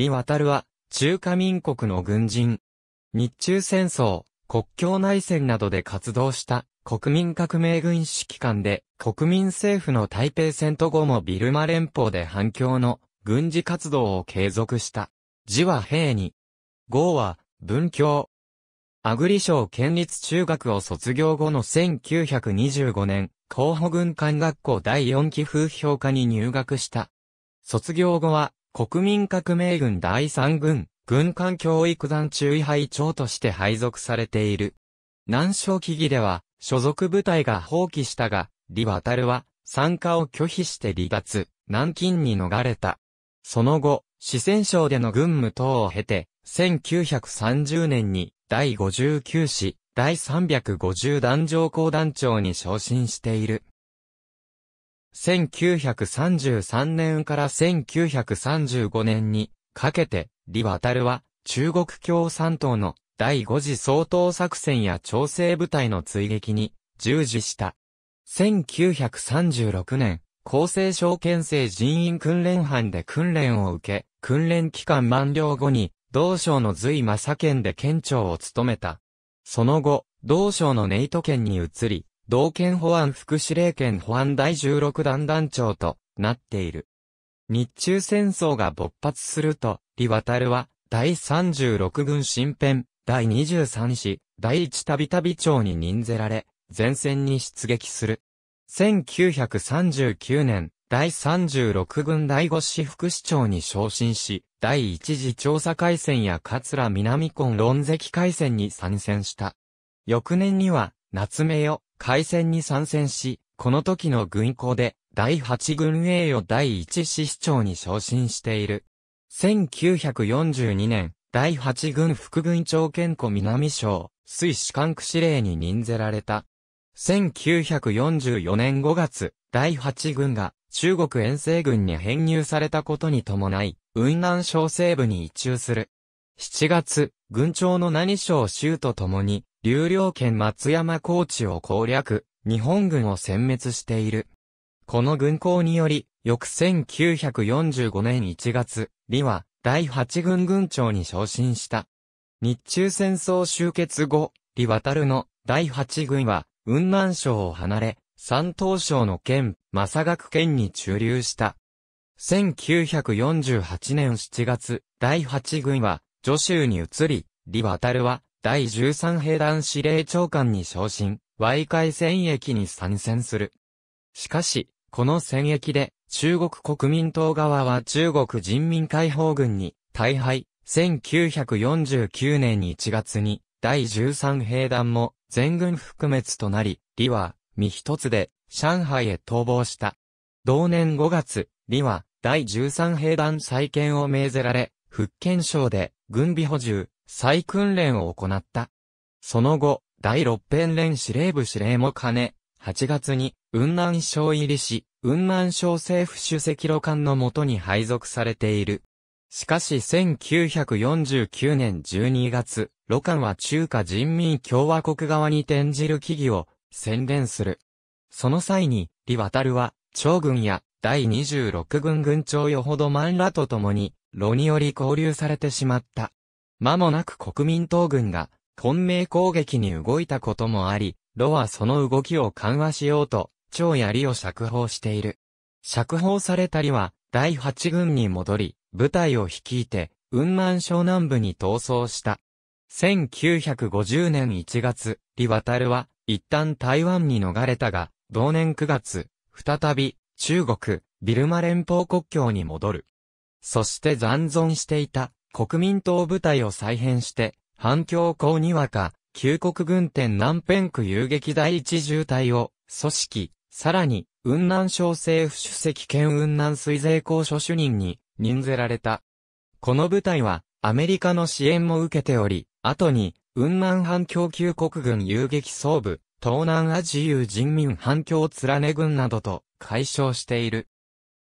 李渉は、中華民国の軍人。日中戦争、国境内戦などで活動した、国民革命軍指揮官で、国民政府の台北遷都後もビルマ連邦で反共の軍事活動を継続した。字は平に。号は、文教。阿久里省県立中学を卒業後の1925年、候補軍官学校第4期風評科に入学した。卒業後は、国民革命軍第3軍、軍官教育団中尉配長として配属されている。南昌起義では、所属部隊が蜂起したが、李渉は参加を拒否して離脱、南京に逃れた。その後、四川省での軍務等を経て、1930年に第59師、第350弾上校団長に昇進している。1933年から1935年にかけて、李渉は中国共産党の第5次掃討作戦や調整部隊の追撃に従事した。1936年、厚生省憲政人員訓練班で訓練を受け、訓練期間満了後に、同省の隋正県で県長を務めた。その後、同省の寧都県に移り、同県保安副司令権保安第16団団長となっている。日中戦争が勃発すると、李渉は、第36軍新編、第23師、第1たびたび長に任ぜられ、前線に出撃する。1939年、第36軍第5師副師長に昇進し、第1次調査海戦や桂南根論石海戦に参戦した。翌年には、夏目代海戦に参戦し、この時の軍功で、第8軍栄誉第1師師長に昇進している。1942年、第8軍副軍長兼湖南省、水師管区司令に任ぜられた。1944年5月、第8軍が中国遠征軍に編入されたことに伴い、雲南省西部に移駐する。7月、軍長の何章周と共に、柳陵県松山高地を攻略、日本軍を殲滅している。この軍功により、翌1945年1月、李は第8軍軍長に昇進した。日中戦争終結後、李渉の第8軍は、雲南省を離れ、山東省の県、正覚県に駐留した。1948年7月、第8軍は、徐州に移り、李渉は、第13兵団司令長官に昇進、淮海戦役に参戦する。しかし、この戦役で、中国国民党側は中国人民解放軍に、大敗、1949年1月に、第13兵団も、全軍覆滅となり、李は、身一つで、上海へ逃亡した。同年5月、李は、第13兵団再建を命ぜられ、福建省で、軍備補充、再訓練を行った。その後、第6編連司令部司令も兼ね、8月に、雲南省入りし、雲南省政府主席路官の下に配属されている。しかし1949年12月、路官は中華人民共和国側に転じる危機を宣言する。その際に、李渉は、張軍や第26軍軍長余程満らと共に、炉により拘留されてしまった。間もなく国民党軍が、昆明攻撃に動いたこともあり、炉はその動きを緩和しようと、張や李を釈放している。釈放された李は、第8軍に戻り、部隊を率いて、雲南省南部に逃走した。1950年1月、李渉は、一旦台湾に逃れたが、同年9月、再び、中国、ビルマ連邦国境に戻る。そして残存していた、国民党部隊を再編して、反共興にわか、救国軍店南辺区遊撃第一重隊を、組織、さらに、雲南省政府主席兼雲南水税公署主任に、任ぜられた。この部隊は、アメリカの支援も受けており、後に、雲南反共救国軍遊撃総部、東南アジア人民反共連ね軍などと、改称している。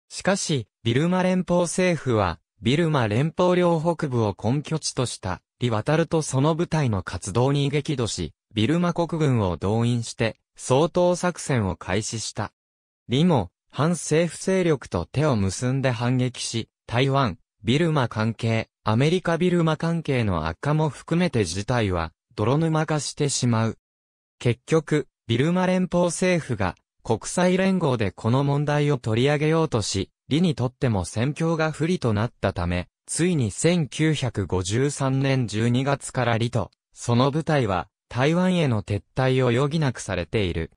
しかし、ビルマ連邦政府は、ビルマ連邦領北部を根拠地とした、李渉とその部隊の活動に激怒し、ビルマ国軍を動員して、掃討作戦を開始した。李も、反政府勢力と手を結んで反撃し、台湾、ビルマ関係、アメリカビルマ関係の悪化も含めて事態は泥沼化してしまう。結局、ビルマ連邦政府が国際連合でこの問題を取り上げようとし、李にとっても戦況が不利となったため、ついに1953年12月から李と、その部隊は台湾への撤退を余儀なくされている。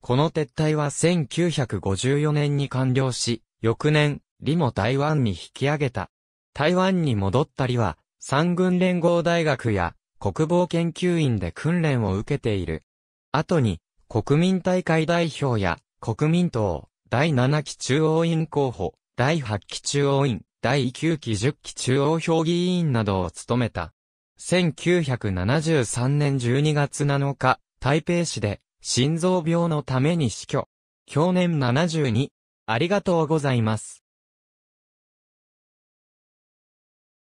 この撤退は1954年に完了し、翌年、李も台湾に引き上げた。台湾に戻った李は、三軍連合大学や国防研究院で訓練を受けている。後に、国民大会代表や国民党、第7期中央委員候補、第8期中央委員、第9期10期中央評議委員などを務めた。1973年12月7日、台北市で心臓病のために死去。享年72。ありがとうございます。